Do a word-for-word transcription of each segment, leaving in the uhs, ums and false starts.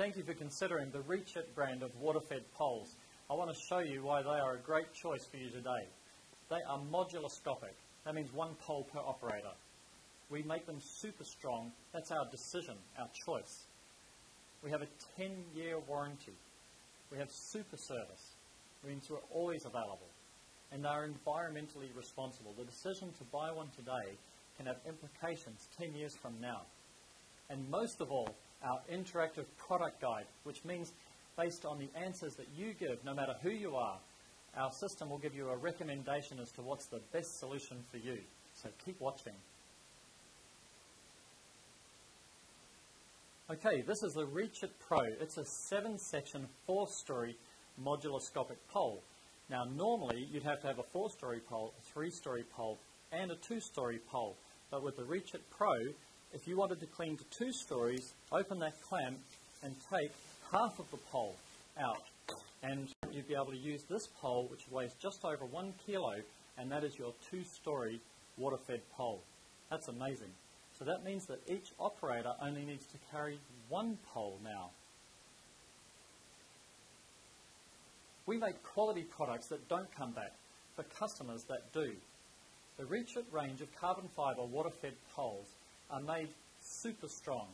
Thank you for considering the Reach-iT brand of Waterfed poles. I want to show you why they are a great choice for you today. They are modular-scopic. That means one pole per operator. We make them super strong. That's our decision, our choice. We have a ten year warranty. We have super service. Means we're always available. And they're environmentally responsible. The decision to buy one today can have implications ten years from now. And most of all, our interactive product guide, which means based on the answers that you give, no matter who you are, our system will give you a recommendation as to what's the best solution for you. So keep watching. Okay, this is the Reach-iT Pro. It's a seven section, four story modular-scopic pole. Now, normally, you'd have to have a four story pole, a three story pole, and a two story pole. But with the Reach-iT Pro, if you wanted to clean to two stories, open that clamp and take half of the pole out. And you'd be able to use this pole, which weighs just over one kilo, and that is your two story water-fed pole. That's amazing. So that means that each operator only needs to carry one pole now. We make quality products that don't come back for customers that do. The Reach-iT range of carbon fiber water-fed poles are made super strong,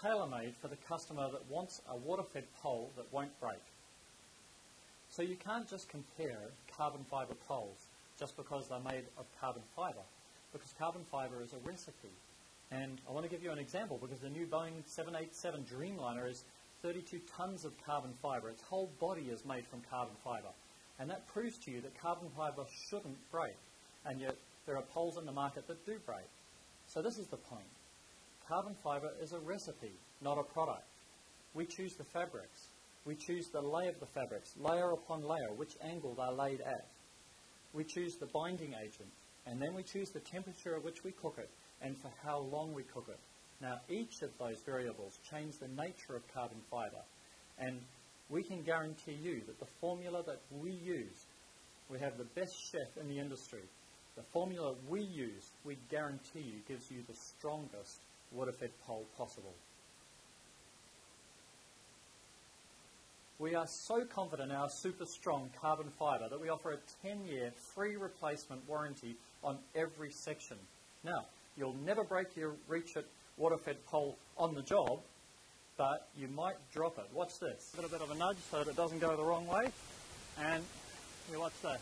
tailor-made for the customer that wants a water-fed pole that won't break. So you can't just compare carbon fiber poles just because they're made of carbon fiber, because carbon fiber is a recipe. And I want to give you an example, because the new Boeing seven eighty-seven Dreamliner is thirty-two tons of carbon fiber. Its whole body is made from carbon fiber. And that proves to you that carbon fiber shouldn't break. And yet there are poles in the market that do break. So this is the point. Carbon fiber is a recipe, not a product. We choose the fabrics. We choose the lay of the fabrics, layer upon layer, which angle they're laid at. We choose the binding agent, and then we choose the temperature at which we cook it and for how long we cook it. Now, each of those variables change the nature of carbon fiber, and we can guarantee you that the formula that we use, we have the best chef in the industry. The formula we use, we guarantee you, gives you the strongest water-fed pole possible. We are so confident in our super strong carbon fiber that we offer a ten year free replacement warranty on every section. Now, you'll never break your Reach-iT water-fed pole on the job, but you might drop it. Watch this. A little bit of a nudge so that it doesn't go the wrong way. And you watch this.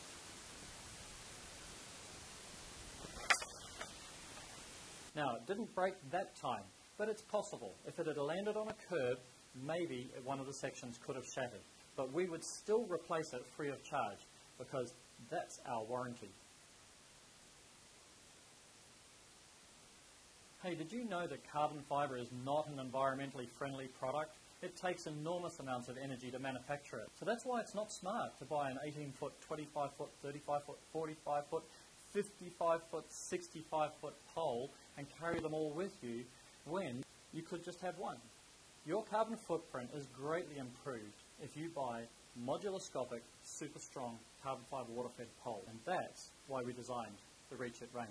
Now, it didn't break that time, but it's possible. If it had landed on a curb, maybe one of the sections could have shattered. But we would still replace it free of charge, because that's our warranty. Hey, did you know that carbon fiber is not an environmentally friendly product? It takes enormous amounts of energy to manufacture it. So that's why it's not smart to buy an eighteen foot, twenty-five foot, thirty-five foot, forty-five foot, fifty-five foot, sixty-five foot pole and carry them all with you when you could just have one. Your carbon footprint is greatly improved if you buy modular-scopic, super strong carbon fiber water-fed pole, and that's why we designed the Reach-iT range.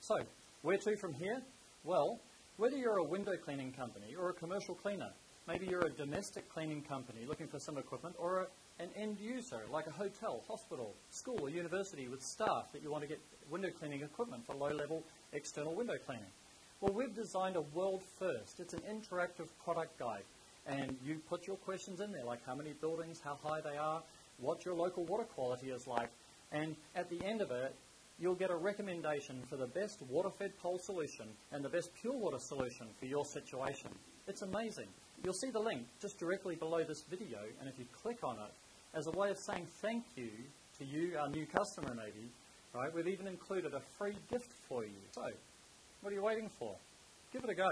So, where to from here? Well, whether you're a window cleaning company or a commercial cleaner, maybe you're a domestic cleaning company looking for some equipment, or a an end user, like a hotel, hospital, school, or university with staff that you want to get window cleaning equipment for low-level external window cleaning. Well, we've designed a world first. It's an interactive product guide, and you put your questions in there, like how many buildings, how high they are, what your local water quality is like, and at the end of it, you'll get a recommendation for the best water-fed pole solution and the best pure water solution for your situation. It's amazing. You'll see the link just directly below this video, and if you click on it, as a way of saying thank you to you, our new customer maybe, right? We've even included a free gift for you. So, what are you waiting for? Give it a go.